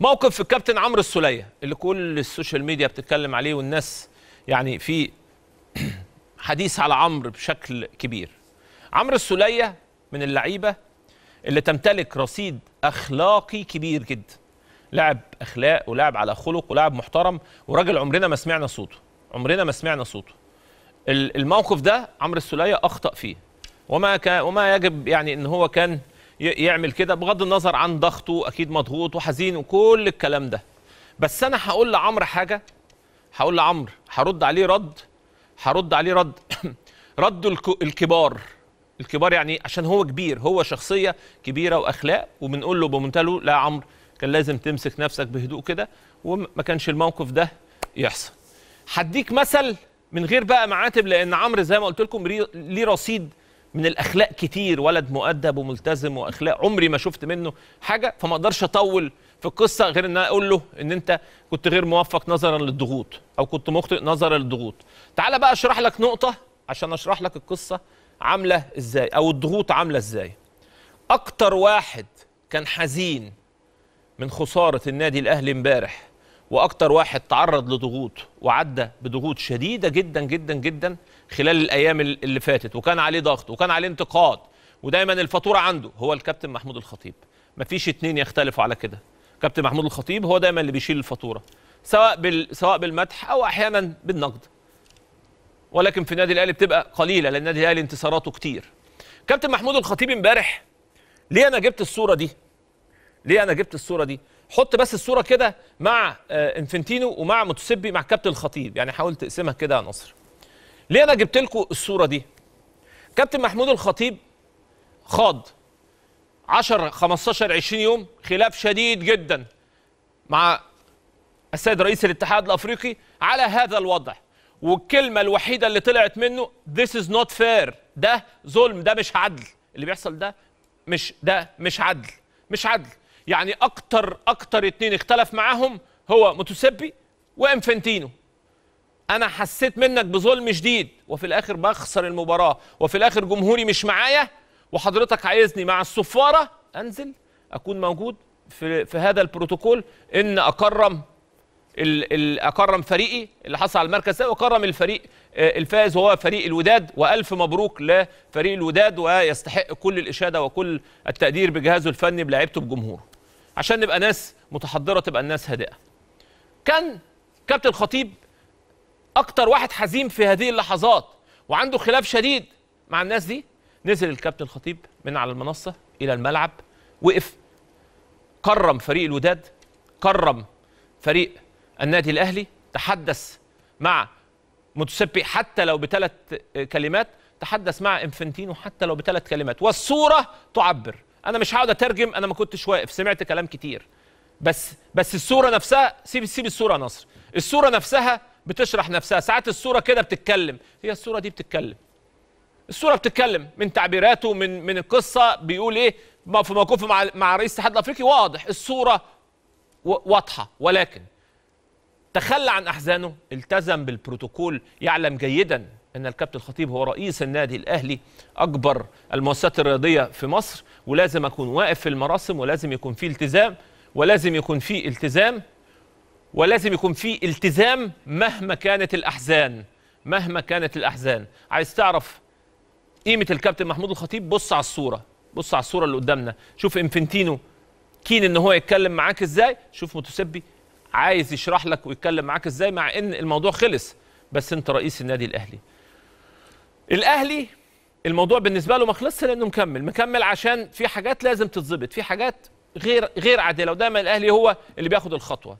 موقف في الكابتن عمرو السليه اللي كل السوشيال ميديا بتتكلم عليه، والناس يعني في حديث على عمرو بشكل كبير. عمرو السليه من اللعيبه اللي تمتلك رصيد اخلاقي كبير جدا، لاعب اخلاق ولاعب على خلق ولاعب محترم وراجل عمرنا ما سمعنا صوته، عمرنا ما سمعنا صوته. الموقف ده عمرو السليه اخطأ فيه، وما يجب يعني ان هو كان يعمل كده، بغض النظر عن ضغطه، اكيد مضغوط وحزين وكل الكلام ده. بس انا هقول لعمرو حاجه، هقول لعمرو هرد عليه رد رد الكبار يعني، عشان هو كبير، هو شخصيه كبيره واخلاق، وبنقول له بمنتهى لا يا عمرو كان لازم تمسك نفسك بهدوء كده وما كانش الموقف ده يحصل. هديك مثل من غير بقى معاتب، لان عمرو زي ما قلت لكم ليه رصيد من الاخلاق كتير، ولد مؤدب وملتزم واخلاق، عمري ما شفت منه حاجه، فما اقدرش اطول في القصه غير ان انا اقول له ان انت كنت غير موفق نظرا للضغوط، او كنت مخطئ نظرا للضغوط. تعالى بقى اشرح لك نقطه عشان اشرح لك القصه عامله ازاي، او الضغوط عامله ازاي. اكتر واحد كان حزين من خساره النادي الاهلي امبارح، واكتر واحد تعرض لضغوط وعدى بضغوط شديده جدا جدا جدا خلال الايام اللي فاتت، وكان عليه ضغط وكان عليه انتقاد ودايما الفاتوره عنده، هو الكابتن محمود الخطيب. مفيش اتنين يختلفوا على كده، كابتن محمود الخطيب هو دايما اللي بيشيل الفاتوره، سواء بالمدح او احيانا بالنقد، ولكن في النادي الاهلي بتبقى قليله، لان النادي الاهلي انتصاراته كتير. كابتن محمود الخطيب امبارح، ليه انا جبت الصوره دي؟ حط بس الصوره كده مع إنفانتينو ومع موتسبي مع كابتن الخطيب، يعني حاول تقسمها كده يا نصر. ليه انا جبت لكم الصوره دي؟ كابتن محمود الخطيب خاض 10 15 20 يوم خلاف شديد جدا مع السيد رئيس الاتحاد الافريقي على هذا الوضع، والكلمه الوحيده اللي طلعت منه This is not fair، ده ظلم، ده مش عدل، اللي بيحصل ده مش عدل. يعني اكتر اتنين اختلف معاهم هو موتسبي وإنفانتينو. انا حسيت منك بظلم شديد، وفي الاخر بخسر المباراه، وفي الاخر جمهوري مش معايا، وحضرتك عايزني مع الصفاره انزل اكون موجود في هذا البروتوكول، ان اكرم فريقي اللي حصل على المركز ده، واكرم الفريق الفائز وهو فريق الوداد، والف مبروك لفريق الوداد، ويستحق كل الاشاده وكل التقدير بجهازه الفني بلاعيبته بجمهوره. عشان نبقى ناس متحضره، تبقى الناس هادئه. كان كابتن الخطيب اكتر واحد حزين في هذه اللحظات وعنده خلاف شديد مع الناس دي. نزل الكابتن الخطيب من على المنصه الى الملعب، وقف، كرم فريق الوداد، كرم فريق النادي الاهلي، تحدث مع موتسبي حتى لو بثلاث كلمات، تحدث مع إنفانتينو حتى لو بثلاث كلمات، والصوره تعبر. انا مش هقعد اترجم، انا ما كنتش واقف، سمعت كلام كتير، بس الصوره نفسها، سيب الصوره يا نصر، الصوره نفسها بتشرح نفسها. ساعات الصوره كده بتتكلم، هي الصوره دي بتتكلم، الصوره بتتكلم من تعبيراته، من القصه، بيقول ايه في موقفه مع رئيس الاتحاد الافريقي، واضح الصوره واضحه. ولكن تخلى عن احزانه، التزم بالبروتوكول، يعلم جيدا ان الكابتن الخطيب هو رئيس النادي الاهلي، اكبر المؤسسات الرياضيه في مصر، ولازم اكون واقف في المراسم، ولازم يكون في التزام، ولازم يكون في التزام مهما كانت الاحزان، عايز تعرف قيمه الكابتن محمود الخطيب؟ بص على الصوره، اللي قدامنا، شوف إنفانتينو كين ان هو يتكلم معاك ازاي، شوف موتسبي عايز يشرح لك ويتكلم معاك ازاي، مع ان الموضوع خلص، بس انت رئيس النادي الاهلي. الموضوع بالنسبه له ما خلصش، لانه مكمل عشان في حاجات لازم تتظبط، في حاجات غير عادله، ودايما الاهلي هو اللي بياخد الخطوه.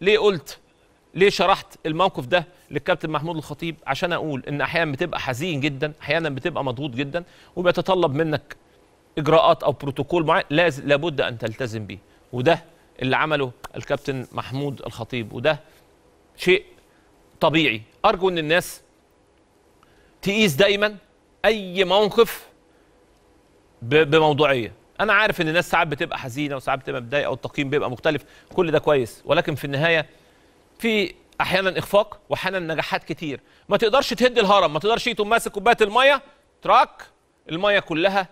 ليه شرحت الموقف ده للكابتن محمود الخطيب؟ عشان اقول ان احيانا بتبقى حزين جدا، احيانا بتبقى مضغوط جدا، وبيتطلب منك اجراءات او بروتوكول معين لابد ان تلتزم بيه، وده اللي عمله الكابتن محمود الخطيب، وده شيء طبيعي. أرجو أن الناس تقيس دايما أي موقف بموضوعية. أنا عارف أن الناس ساعات بتبقى حزينة وساعات بتبقى متضايقة، والتقييم بيبقى مختلف، كل ده كويس، ولكن في النهاية في أحيانا إخفاق وأحيانا نجاحات كتير. ما تقدرش تهد الهرم، ما تقدرش تقوم ماسك كوباية المية، تراك المية كلها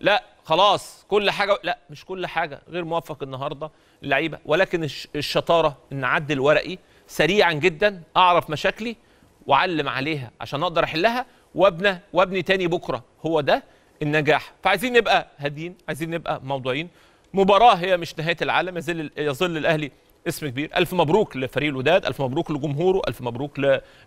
لا خلاص كل حاجه، لا مش كل حاجه، غير موفق النهارده اللعيبه، ولكن الشطاره ان اعدل ورقي سريعا جدا، اعرف مشاكلي واعلم عليها عشان اقدر احلها وابني تاني بكره، هو ده النجاح. فعايزين نبقى هاديين، عايزين نبقى موضوعيين. مباراه هي مش نهايه العالم، يظل الاهلي اسم كبير. الف مبروك لفريق الوداد، الف مبروك لجمهوره، الف مبروك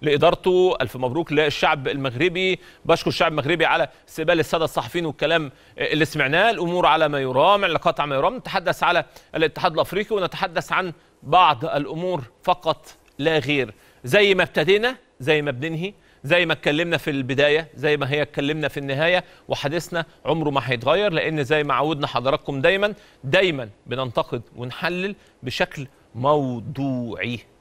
لادارته، الف مبروك للشعب المغربي. بشكر الشعب المغربي على استقبال الساده الصحفيين والكلام اللي سمعناه، الامور على ما يرام، العلاقات على ما يرام. نتحدث على الاتحاد الافريقي ونتحدث عن بعض الامور فقط لا غير. زي ما ابتدينا زي ما بننهي، زي ما اتكلمنا في البدايه زي ما هي اتكلمنا في النهايه، وحديثنا عمره ما هيتغير، لان زي ما عودنا حضراتكم دايما بننتقد ونحلل بشكل موضوعي.